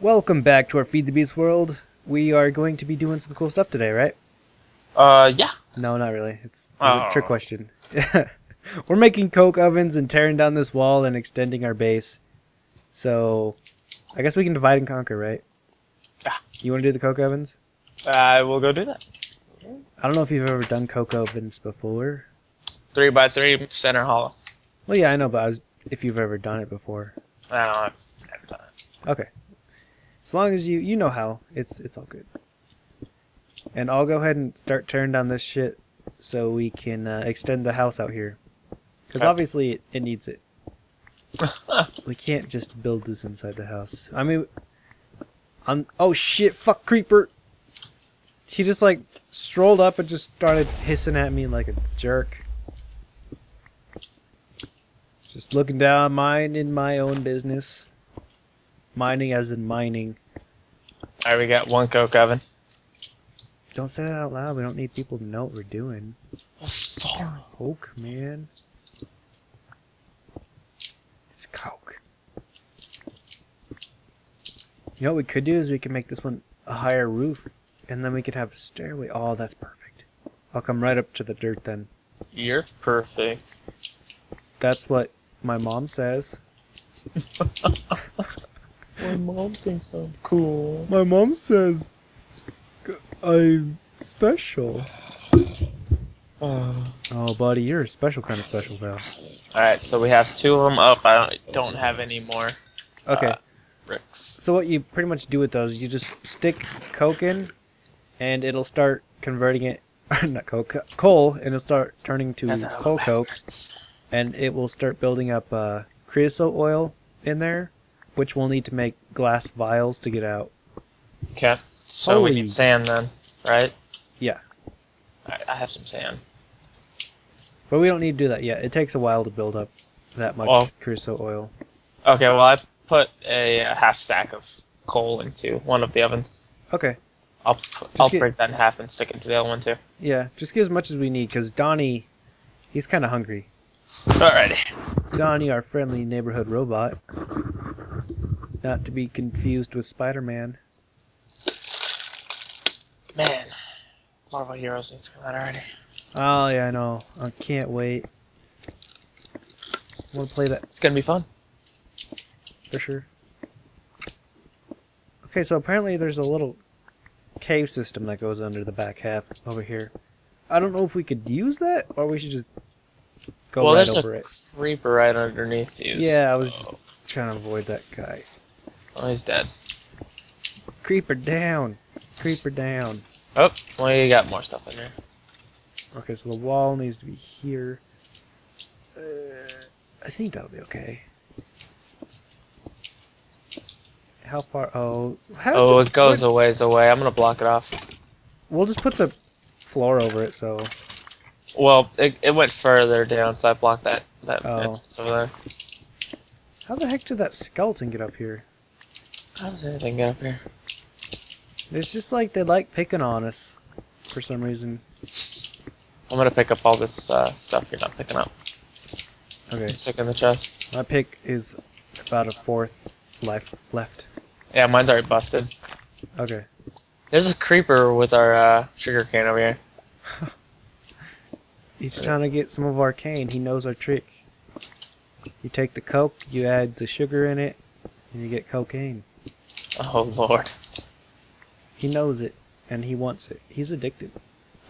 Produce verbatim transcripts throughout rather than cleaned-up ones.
Welcome back to our Feed the Beast world. We are going to be doing some cool stuff today, right? Uh, yeah. No, not really. It's, it's oh. a trick question. We're making coke ovens and tearing down this wall and extending our base. So, I guess we can divide and conquer, right? Yeah. You want to do the coke ovens? I uh, will go do that. I don't know if you've ever done coke ovens before. Three by three center hollow. Well, yeah, I know, but I was, if you've ever done it before. I don't know. I've never done it. Okay. As long as you you know how, it's it's all good. And I'll go ahead and start tearing down this shit so we can uh, extend the house out here. Because okay. obviously it, it needs it. We can't just build this inside the house. I mean, I'm oh shit, fuck creeper. He just like strolled up and just started hissing at me like a jerk. Just looking down, mine in my own business. Mining as in mining. Alright, we got one coke oven. Don't say that out loud. We don't need people to know what we're doing. Oh, sorry. Coke, man. It's coke. You know what we could do is we can make this one a higher roof. And then we could have a stairway. Oh, that's perfect. I'll come right up to the dirt then. You're perfect. That's what my mom says. My mom thinks I'm cool. My mom says I'm special. Uh, oh, buddy, you're a special kind of special, pal. Alright, so we have two of them up. I don't have any more okay. uh, bricks. So what you pretty much do with those, you just stick coke in, and it'll start converting it, not coke, coal, and it'll start turning to coal coke, and it will start building up uh, creosote oil in there, which we'll need to make glass vials to get out. Okay. So Holy. we need sand then, right? Yeah. Alright, I have some sand. But we don't need to do that yet. It takes a while to build up that much well, creosote oil. Okay, well I put a, a half stack of coal into one of the ovens. Okay. I'll, I'll get, break that in half and stick it to the other one too. Yeah, just get as much as we need, because Donnie, he's kind of hungry. Alrighty. Donnie, our friendly neighborhood robot. Not to be confused with Spider-Man. Man, Marvel Heroes needs to come out already. Oh yeah, I know. I can't wait. I want to play that. It's gonna be fun. For sure. Okay, so apparently there's a little cave system that goes under the back half over here. I don't know if we could use that, or we should just go well, right over it. Well, there's a creeper right underneath you. Yeah, I was just trying to avoid that guy. Oh, he's dead. Creeper down. Creeper down. Oh, well, you got more stuff in there. Okay, so the wall needs to be here. Uh, I think that'll be okay. How far? Oh, how oh, it goes a ways away. I'm gonna block it off. We'll just put the floor over it. So. Well, it it went further down, so I blocked that that oh. over there. How the heck did that skeleton get up here? How does anything get up here? It's just like they like picking on us for some reason. I'm gonna pick up all this uh, stuff you're not picking up. Okay. Stick in the chest. My pick is about a fourth life left. Yeah, mine's already busted. Okay. There's a creeper with our uh, sugar cane over here. He's trying to get some of our cane. He knows our trick. You take the coke, you add the sugar in it, and you get cocaine. Oh, Lord. He knows it, and he wants it. He's addicted.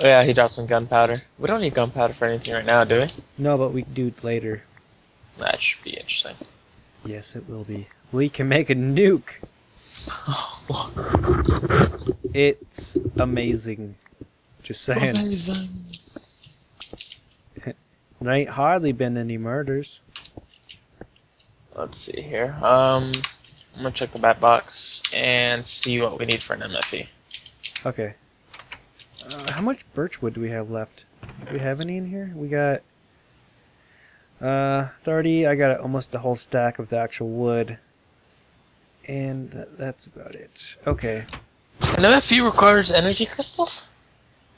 Oh, yeah, he dropped some gunpowder. We don't need gunpowder for anything right now, do we? No, but we can do it later. That should be interesting. Yes, it will be. We can make a nuke. Oh, Lord. It's amazing. Just saying. Amazing. There ain't hardly been any murders. Let's see here. Um, I'm gonna check the bat box and see what we need for an M F E. Okay. Uh, how much birch wood do we have left? Do we have any in here? We got uh thirty. I got almost a whole stack of the actual wood, and that's about it. Okay. An M F E requires energy crystals.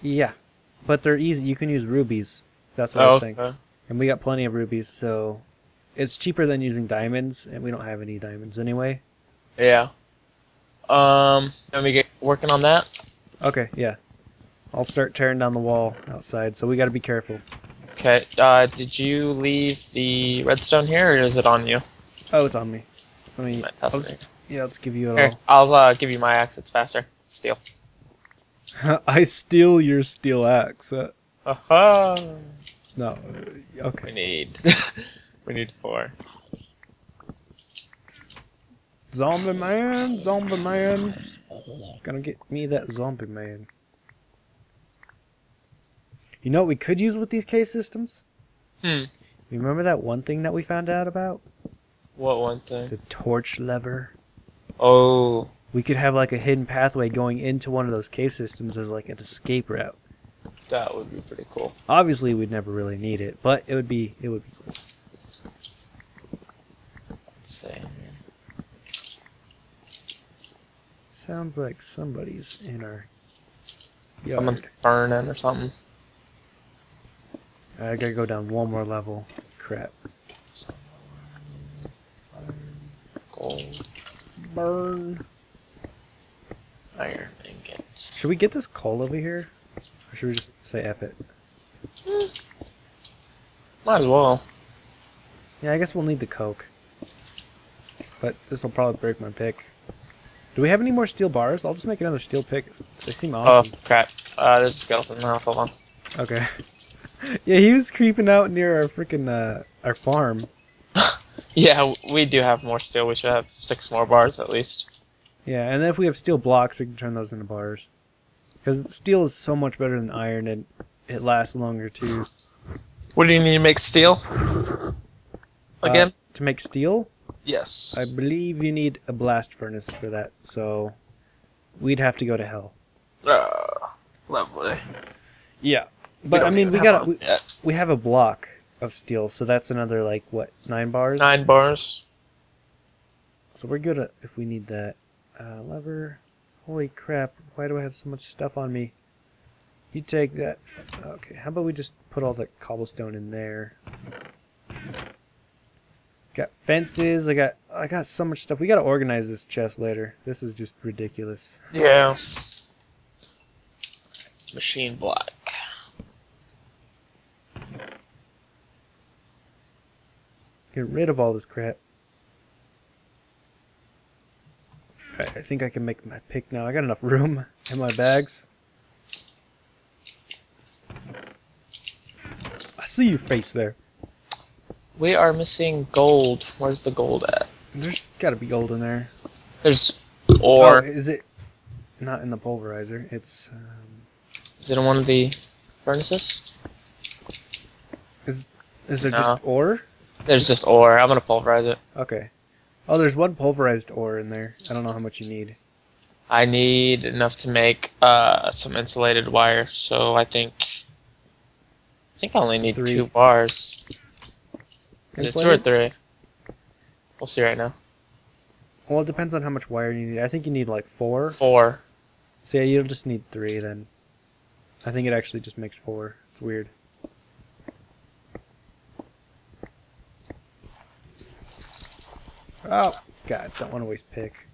Yeah, but they're easy. You can use rubies. That's what oh, I was saying. Okay. And we got plenty of rubies, so. It's cheaper than using diamonds, and we don't have any diamonds anyway. Yeah. Um, let me get working on that. Okay, yeah. I'll start tearing down the wall outside, so we got to be careful. Okay. Uh, did you leave the redstone here, or is it on you? Oh, it's on me. Let me. I'll just, yeah, let's give you it here, all. I'll uh, give you my axe. It's faster. Steel. I steal your steel axe. Uh huh. No. Okay. We need. we need four. Zombie man, zombie man. Gonna get me that zombie man. You know what we could use with these case systems? Hmm. You remember that one thing that we found out about? What one thing? The torch lever. Oh. We could have like a hidden pathway going into one of those cave systems as like an escape route. That would be pretty cool. Obviously, we'd never really need it, but it would be it would be cool. Let's see. Sounds like somebody's in our yard. Someone's burning or something. I gotta go down one more level. Crap. Gold. Burn. Iron ingots. Should we get this coal over here? Or should we just say F it? Mm. Might as well. Yeah, I guess we'll need the coke. But this will probably break my pick. Do we have any more steel bars? I'll just make another steel pick. They seem awesome. Oh, crap. Uh, there's a skeleton now. Hold on. Okay. Yeah, he was creeping out near our freaking uh, our farm. Yeah, we do have more steel. We should have six more bars at least. Yeah, and then if we have steel blocks, we can turn those into bars. Because steel is so much better than iron, and it lasts longer too. What do you need to make steel? Again? Uh, to make steel? Yes. I believe you need a blast furnace for that, so we'd have to go to hell. Uh, lovely. Yeah. But I mean, we got we, we have a block of steel, so that's another like what nine bars. Nine bars. So we're good if we need that uh, lever. Holy crap! Why do I have so much stuff on me? You take that. Okay. How about we just put all the cobblestone in there? Got fences. I got I got so much stuff. We gotta organize this chest later. This is just ridiculous. Yeah. Machine block. Get rid of all this crap. Alright, I think I can make my pick now. I got enough room in my bags. I see your face there. We are missing gold. Where's the gold at? There's gotta be gold in there. There's ore. Oh, is it not in the pulverizer? It's. Um... Is it in one of the furnaces? Is, is there no. just ore? There's just ore. I'm gonna pulverize it. Okay. Oh, there's one pulverized ore in there. I don't know how much you need. I need enough to make uh, some insulated wire, so I think I think I only need three. two bars. Is it two or three? We'll see right now. Well, it depends on how much wire you need. I think you need like four. Four. So yeah, you'll just need three then. I think it actually just makes four. It's weird. Oh, God, don't want to waste pick.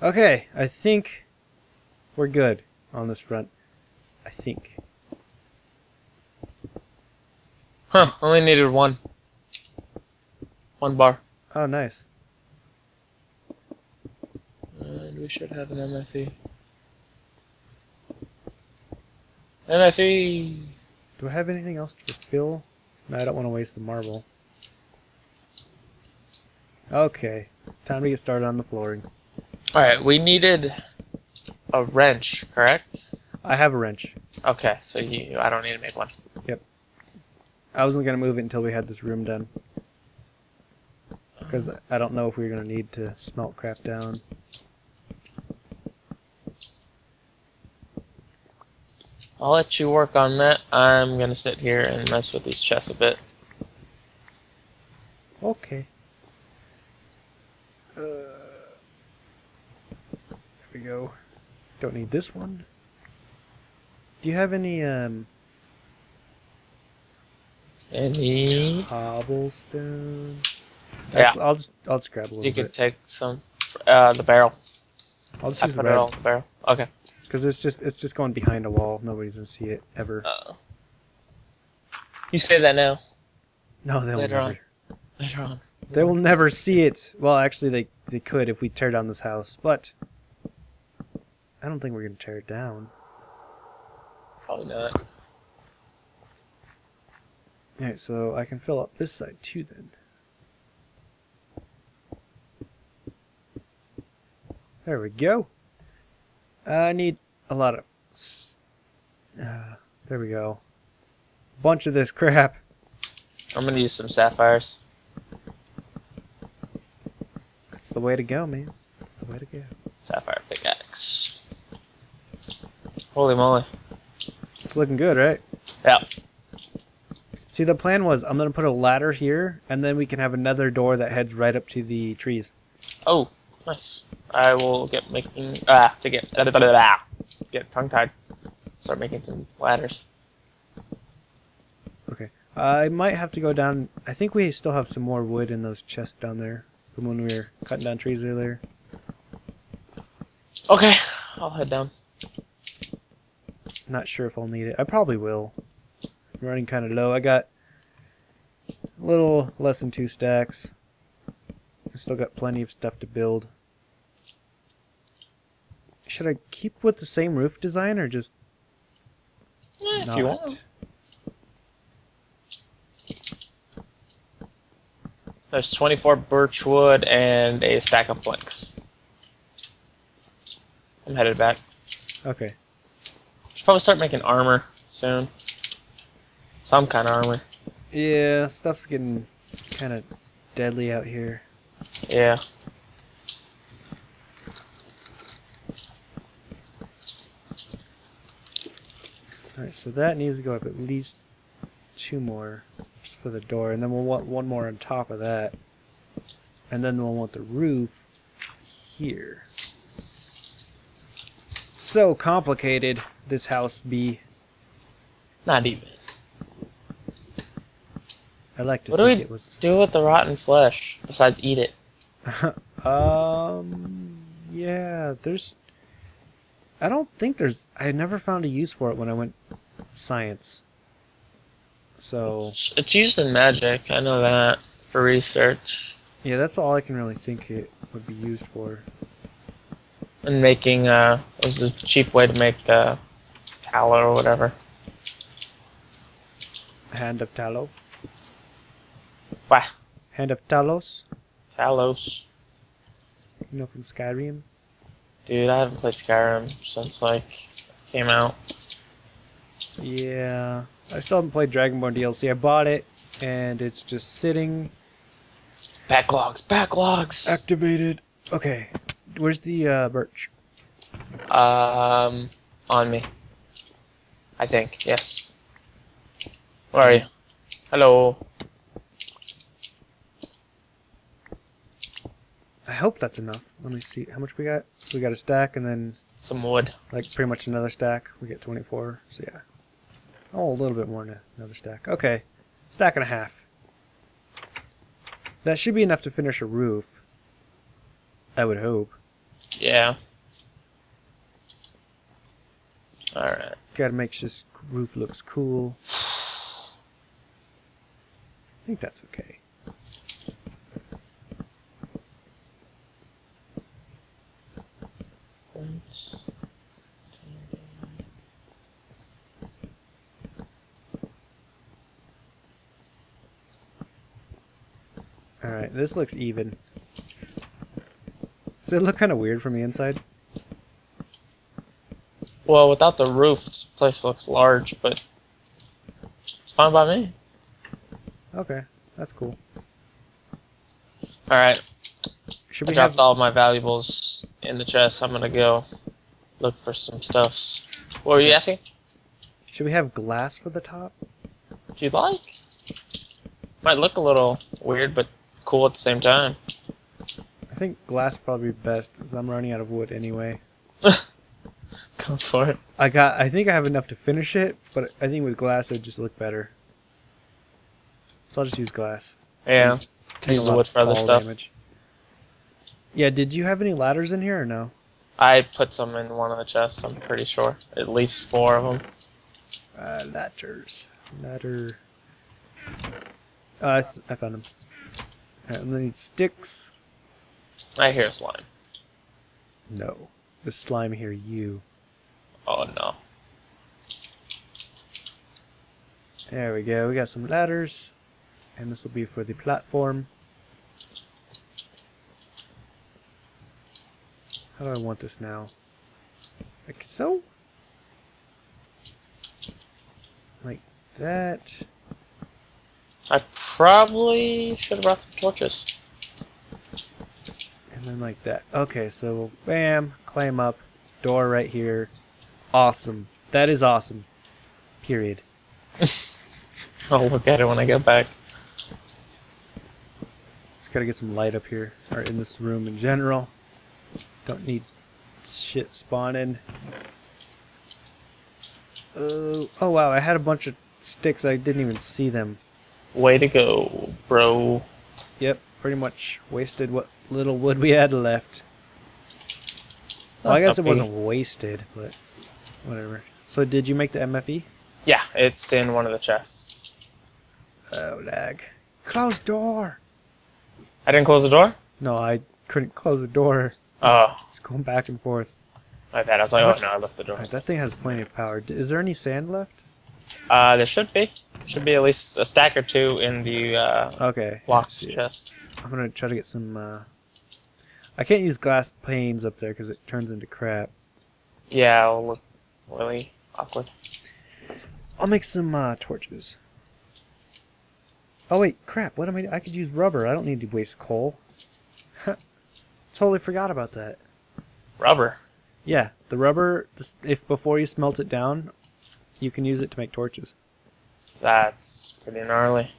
Okay, I think we're good on this front. I think. Huh, only needed one. One bar. Oh, nice. And we should have an M F E. M F E! Do I have anything else to fill? No, I don't want to waste the marble. Okay, time to get started on the flooring. Alright, we needed a wrench, correct? I have a wrench. Okay, so you, I don't need to make one. Yep. I wasn't going to move it until we had this room done. Because I don't know if we we're going to need to smelt crap down. I'll let you work on that. I'm going to sit here and mess with these chests a bit. Okay. Uh, there we go. Don't need this one. Do you have any um any cobblestone? Yeah. I'll just I'll just grab a little. You bit. Could take some uh the barrel. I'll just I use put the red. It on the barrel. Okay. Because it's just it's just going behind a wall. Nobody's gonna see it ever. Uh, you say that now. No, they will never. On. Later on. They will never see it. Well, actually, they they could if we tear down this house, but I don't think we're gonna tear it down. Probably not. Alright, so I can fill up this side too then. There we go. I need a lot of... Uh, there we go. Bunch of this crap. I'm going to use some sapphires. That's the way to go, man. That's the way to go. Sapphire pickaxe. Holy moly. It's looking good, right? Yeah. See, the plan was I'm going to put a ladder here, and then we can have another door that heads right up to the trees. Oh, nice. I will get making... Ah, to get... Blah, blah, blah, blah, get tongue-tied. Start making some ladders. Okay. Uh, I might have to go down... I think we still have some more wood in those chests down there from when we were cutting down trees earlier. Okay. I'll head down. Not sure if I'll need it. I probably will. I'm running kind of low. I got a little less than two stacks. I still got plenty of stuff to build. Should I keep with the same roof design or just yeah, not? If you want. There's twenty-four birch wood and a stack of planks. I'm headed back. Okay. Should probably start making armor soon. Some kind of armor. Yeah, stuff's getting kind of deadly out here. Yeah. Alright, so that needs to go up at least two more just for the door, and then we'll want one more on top of that. And then we'll want the roof here. So complicated, this house be. Not even. I like to what think do we it was... do with the rotten flesh besides eat it? um, yeah, there's. I don't think there's. I never found a use for it when I went science. So it's used in magic. I know that for research. Yeah, that's all I can really think it would be used for. And making uh, it was a cheap way to make the tallow or whatever. Hand of tallow. Wow. Hand of Talos. Talos. You know, from Skyrim? Dude, I haven't played Skyrim since, like, it came out. Yeah. I still haven't played Dragonborn D L C. I bought it, and it's just sitting. Backlogs, backlogs! Activated. Okay. Where's the uh, birch? Um, on me. I think, yes. Where are you? Hello. I hope that's enough. Let me see how much we got. So we got a stack and then some wood. Like pretty much another stack. We get twenty-four. So yeah. Oh, a little bit more than another stack. Okay. Stack and a half. That should be enough to finish a roof. I would hope. Yeah. Alright. Gotta make sure this roof looks cool. I think that's okay. Alright, this looks even. Does it look kind of weird from the inside? Well, without the roof, this place looks large, but it's fine by me. Okay, that's cool. Alright. Should we I dropped have... all my valuables in the chest. I'm gonna go look for some stuffs. What were you asking? Should we have glass for the top? Do you like? Might look a little weird, but cool at the same time. I think glass probably best, because I'm running out of wood anyway. Go for it. I got. I think I have enough to finish it, but I think with glass it would just look better. So I'll just use glass. Yeah. Take use a lot the wood for other stuff. Damage. Yeah, did you have any ladders in here or no? I put some in one of the chests, I'm pretty sure. At least four of them. Uh, ladders. Ladder. Oh, I, s I found them. Alright, I'm gonna need sticks. I hear slime. No. The slime here, you. Oh, no. There we go. We got some ladders. And this will be for the platform. How do I want this now? Like so? Like that? I probably should have brought some torches. And then like that. Okay, so bam, climb up, door right here. Awesome. That is awesome. Period. I'll look at it when I get back. Just gotta get some light up here, or in this room in general. Don't need shit spawning. Uh, oh wow, I had a bunch of sticks, I didn't even see them. Way to go, bro. Yep, pretty much wasted what little wood we had left. Well, I guess it wasn't wasted, but whatever. So did you make the M F E? Yeah, it's in one of the chests. Oh, lag. Close door! I didn't close the door? No, I couldn't close the door. Oh. It's going back and forth. My bad. I was like, oh no, I left the door. Right, that thing has plenty of power. Is there any sand left? Uh, there should be. Should be at least a stack or two in the uh, okay. Box chest. I'm gonna try to get some. Uh... I can't use glass panes up there because it turns into crap. Yeah, it'll look really awkward. I'll make some uh, torches. Oh wait, crap! What am I? I could use rubber. I don't need to waste coal. Totally forgot about that. Rubber. Yeah, the rubber. If before you smelt it down, you can use it to make torches. That's pretty gnarly.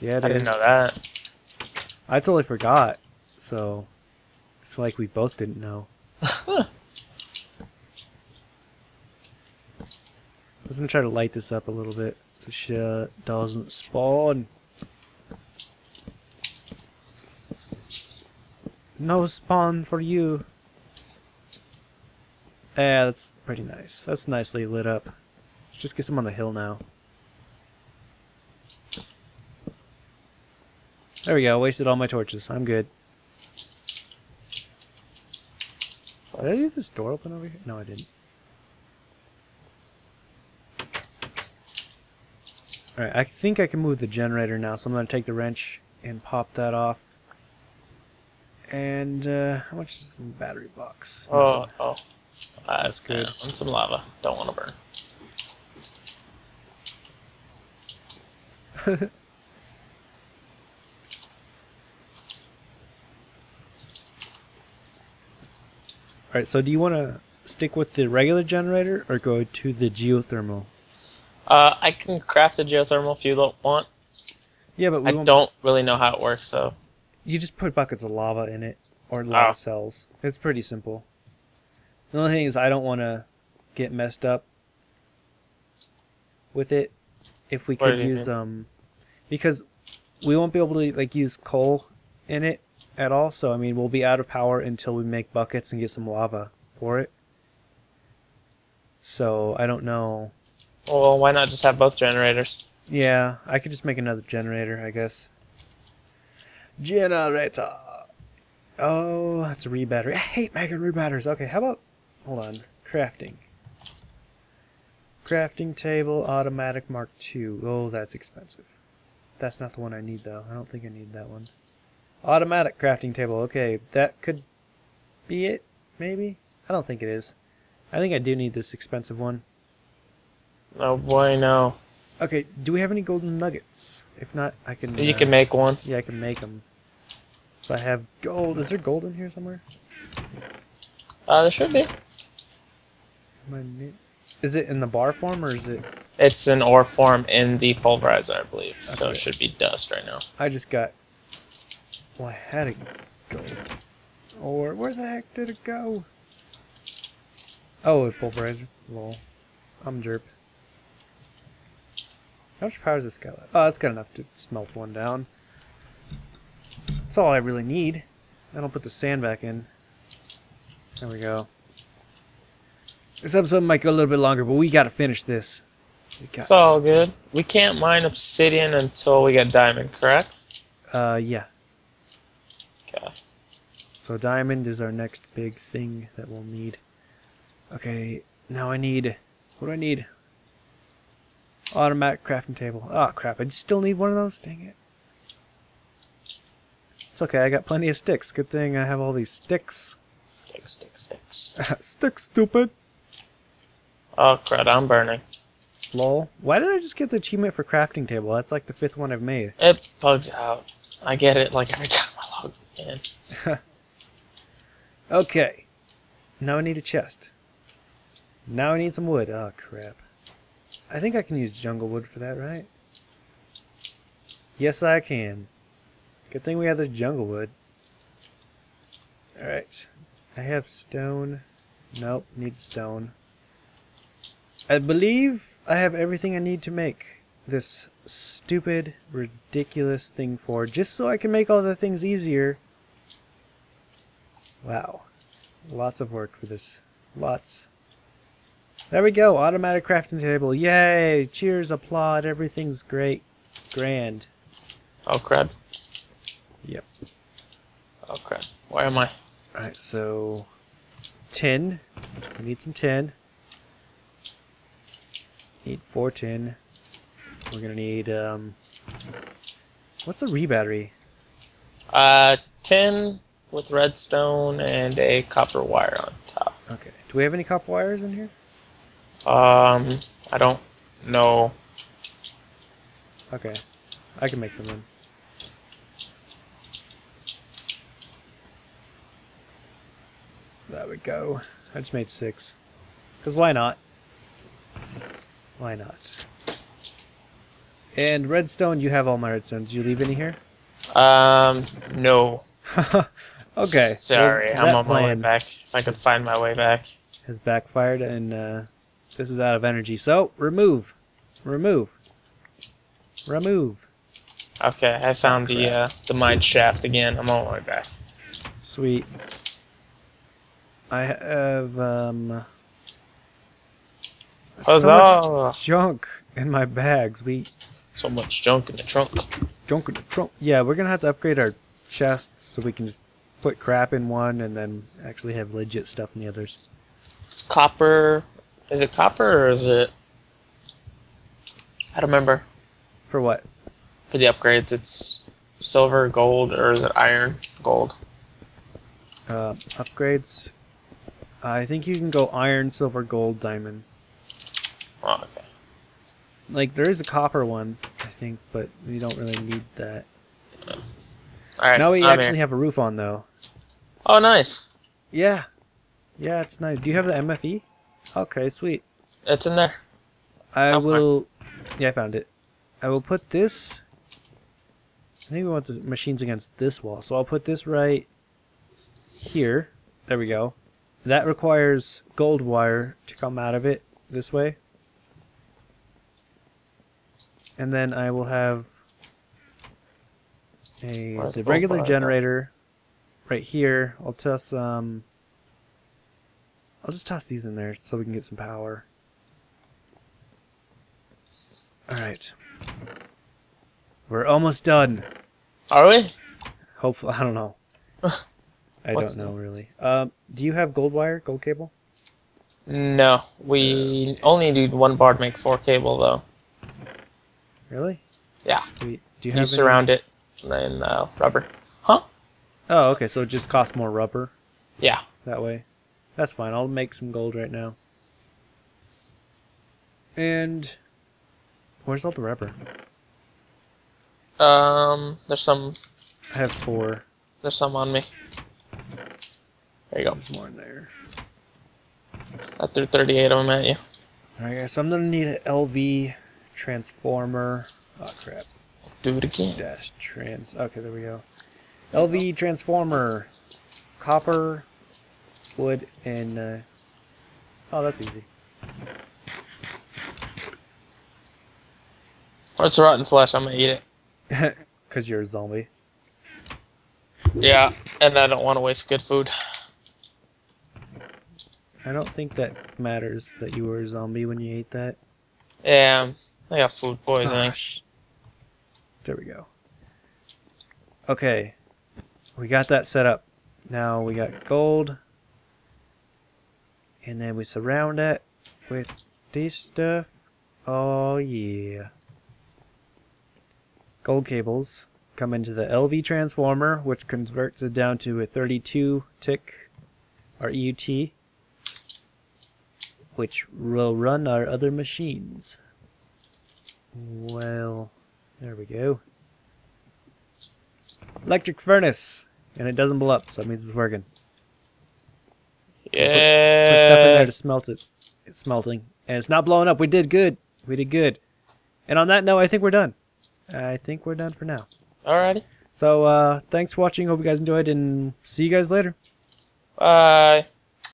Yeah, it I is. Didn't know that. I totally forgot. So it's like we both didn't know. I was gonna try to light this up a little bit so shit doesn't spawn. No spawn for you. Yeah, that's pretty nice. That's nicely lit up. Let's just get some on the hill now. There we go. Wasted all my torches. I'm good. Did I leave this door open over here? No, I didn't. Alright, I think I can move the generator now, so I'm going to take the wrench and pop that off. And uh, how much is the battery box? Oh, oh, uh, that's good. I want some lava. Don't want to burn. All right. So, do you want to stick with the regular generator or go to the geothermal? Uh, I can craft the geothermal if you don't want. Yeah, but we I won't don't really know how it works, so. You just put buckets of lava in it, or lava oh. cells. It's pretty simple. The only thing is I don't want to get messed up with it. If we what could use... Mean? um, Because we won't be able to like use coal in it at all, so I mean, we'll be out of power until we make buckets and get some lava for it. So, I don't know. Well, why not just have both generators? Yeah, I could just make another generator, I guess. Generator. Oh, that's a rebattery. I hate making rebatters. Okay, how about... Hold on. Crafting. Crafting table, automatic Mark two. Oh, that's expensive. That's not the one I need, though. I don't think I need that one. Automatic crafting table. Okay, that could be it, maybe? I don't think it is. I think I do need this expensive one. Oh, boy, no. Okay, do we have any golden nuggets? If not, I can... You uh, can make one. Yeah, I can make them. If I have gold... Is there gold in here somewhere? Uh, there should be. Is it in the bar form, or is it... It's in ore form in the pulverizer, I believe. Okay. So it should be dust right now. I just got... Well, I had a gold. Or where the heck did it go? Oh, a pulverizer. Lol. I'm derp. How much power is this guy left? Oh, it's got enough to smelt one down. That's all I really need. Then I'll put the sand back in. There we go. This episode might go a little bit longer, but we gotta finish this. We got it's all this. Good. We can't mine obsidian until we get diamond, correct? Uh, yeah. Okay. So diamond is our next big thing that we'll need. Okay, now I need... What do I need? Automatic crafting table. Oh, crap. I still need one of those? Dang it. It's okay. I got plenty of sticks. Good thing I have all these sticks. Sticks, sticks, sticks. Sticks, stupid. Oh, crud. I'm burning. Lol. Why did I just get the achievement for crafting table? That's like the fifth one I've made. It bugs out. I get it like every time I log in. Okay. Now I need a chest. Now I need some wood. Oh, crap. I think I can use jungle wood for that, right? Yes, I can. Good thing we have this jungle wood. Alright. I have stone. Nope, need stone. I believe I have everything I need to make this stupid, ridiculous thing for, just so I can make all the things easier. Wow. Lots of work for this. Lots. There we go, automatic crafting table. Yay! Cheers, applaud, everything's great. Grand. Oh, crud. Yep. Oh, crud. Where am I? Alright, so... Tin. We need some tin. Need four tin. We're gonna need, um... what's a rebattery? Uh, tin with redstone and a copper wire on top. Okay. Do we have any copper wires in here? Um, I don't know. Okay, I can make some then. There we go. I just made six. Because why not? Why not? And redstone, you have all my redstone. Did you leave any here? Um, no. Okay. Sorry, well, I'm on my way back. If I could find my way back. Has backfired and, uh... this is out of energy, so remove, remove, remove. Okay, I found the uh, the mine shaft again. I'm on my way back. Sweet. I have um, so much junk in my bags. We so much junk in the trunk. Junk in the trunk. Yeah, we're gonna have to upgrade our chests so we can just put crap in one and then actually have legit stuff in the others. It's copper. Is it copper or is it... I don't remember. For what? For the upgrades. It's silver, gold, or is it iron, gold? Uh, upgrades. I think you can go iron, silver, gold, diamond. Oh, okay. Like, there is a copper one, I think, but we don't really need that. Yeah. Alright, now we I'm actually here. have a roof on, though. Oh, nice. Yeah. Yeah, it's nice. Do you have the M F E? Okay, sweet. It's in there. I How will... Far? Yeah, I found it. I will put this... I think we want the machines against this wall, so I'll put this right here. There we go. That requires gold wire to come out of it this way. And then I will have a the regular generator right here. I'll toss some... Um, I'll just toss these in there so we can get some power. Alright. We're almost done. Are we? Hopefully. I don't know. I don't know, really. Um, do you have gold wire? Gold cable? No. We only need one bar to make four cable, though. Really? Yeah. We, do you have you surround it and then uh, rubber. Huh? Oh, okay. So it just costs more rubber? Yeah. That way? That's fine. I'll make some gold right now. And where's all the rubber? Um, there's some. I have four. There's some on me. There you go. There's more in there. I threw thirty-eight of them at you. All right, guys. So I'm gonna need an L V transformer. Oh crap! Do it again. Dash trans. Okay, there we go. L V transformer, copper. Wood and uh, oh, that's easy. Oh, it's rotten flesh. I'm gonna eat it. Cause you're a zombie. Yeah, and I don't want to waste good food. I don't think that matters that you were a zombie when you ate that. Yeah, I got food poisoning. Gosh. There we go. Okay, we got that set up. Now we got gold, and then we surround it with this stuff. Oh yeah. Gold cables come into the L V transformer, which converts it down to a thirty-two tick, or E U T, which will run our other machines. Well, there we go. Electric furnace, and it doesn't blow up, so that means it's working. Yeah. Put, put stuff in there to smelt it. It's smelting, and it's not blowing up. We did good. We did good. And on that note, I think we're done. I think we're done for now. Alrighty. So, uh, thanks for watching. Hope you guys enjoyed, and see you guys later. Bye.